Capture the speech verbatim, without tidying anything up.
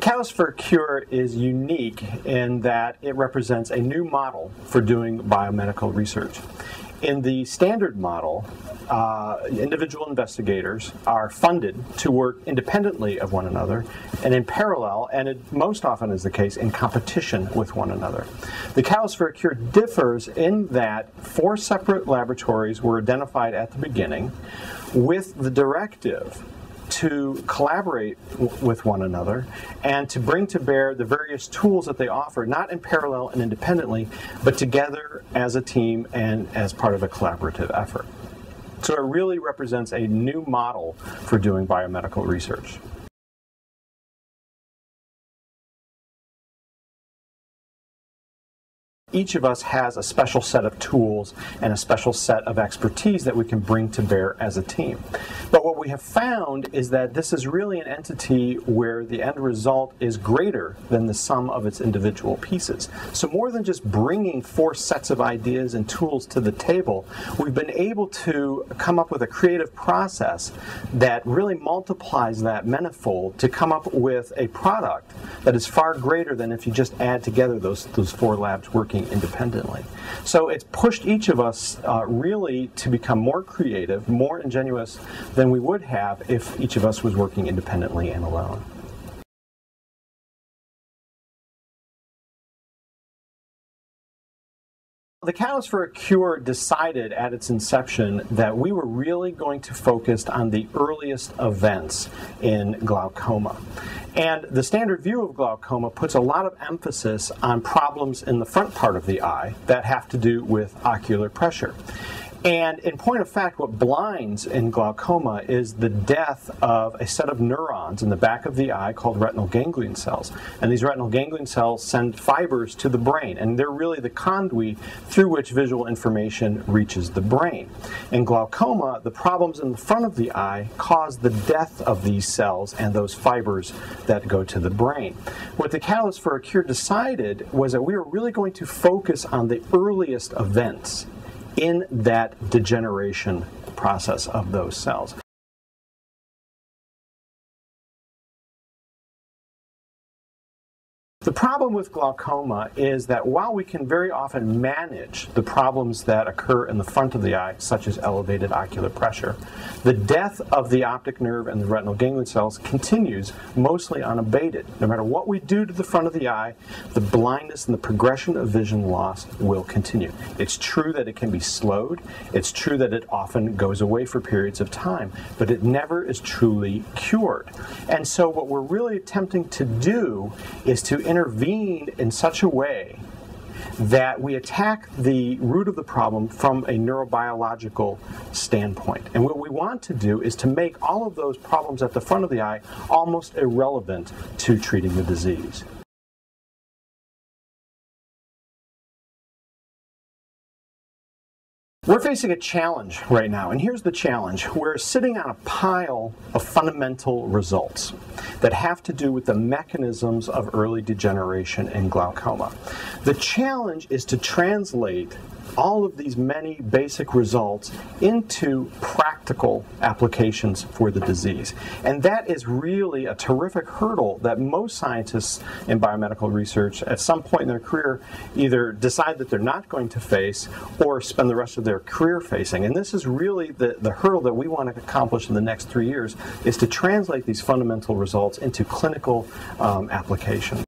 The Catalyst for a Cure is unique in that it represents a new model for doing biomedical research. In the standard model, uh, individual investigators are funded to work independently of one another and in parallel, and it most often is the case, in competition with one another. The Catalyst for a Cure differs in that four separate laboratories were identified at the beginning with the directive to collaborate with one another and to bring to bear the various tools that they offer, not in parallel and independently, but together as a team and as part of a collaborative effort. So it really represents a new model for doing biomedical research. Each of us has a special set of tools and a special set of expertise that we can bring to bear as a team. But what we have found is that this is really an entity where the end result is greater than the sum of its individual pieces. So more than just bringing four sets of ideas and tools to the table, we've been able to come up with a creative process that really multiplies that manifold to come up with a product that is far greater than if you just add together those, those four labs working independently. So it's pushed each of us uh, really to become more creative, more ingenuous than we would have if each of us was working independently and alone. The Catalyst for a Cure decided at its inception that we were really going to focus on the earliest events in glaucoma. And the standard view of glaucoma puts a lot of emphasis on problems in the front part of the eye that have to do with ocular pressure. And in point of fact, what blinds in glaucoma is the death of a set of neurons in the back of the eye called retinal ganglion cells. And these retinal ganglion cells send fibers to the brain, and they're really the conduit through which visual information reaches the brain. In glaucoma, the problems in the front of the eye cause the death of these cells and those fibers that go to the brain. What the Catalyst for a Cure decided was that we were really going to focus on the earliest events in that degeneration process of those cells. The problem with glaucoma is that while we can very often manage the problems that occur in the front of the eye, such as elevated ocular pressure, the death of the optic nerve and the retinal ganglion cells continues mostly unabated. No matter what we do to the front of the eye, the blindness and the progression of vision loss will continue. It's true that it can be slowed. It's true that it often goes away for periods of time, but it never is truly cured. And so what we're really attempting to do is to intervene intervened in such a way that we attack the root of the problem from a neurobiological standpoint. And what we want to do is to make all of those problems at the front of the eye almost irrelevant to treating the disease. We're facing a challenge right now, and here's the challenge. We're sitting on a pile of fundamental results that have to do with the mechanisms of early degeneration in glaucoma. The challenge is to translate all of these many basic results into practical applications for the disease. And that is really a terrific hurdle that most scientists in biomedical research at some point in their career either decide that they're not going to face or spend the rest of their career facing. And this is really the, the hurdle that we want to accomplish in the next three years, is to translate these fundamental results into clinical um, application.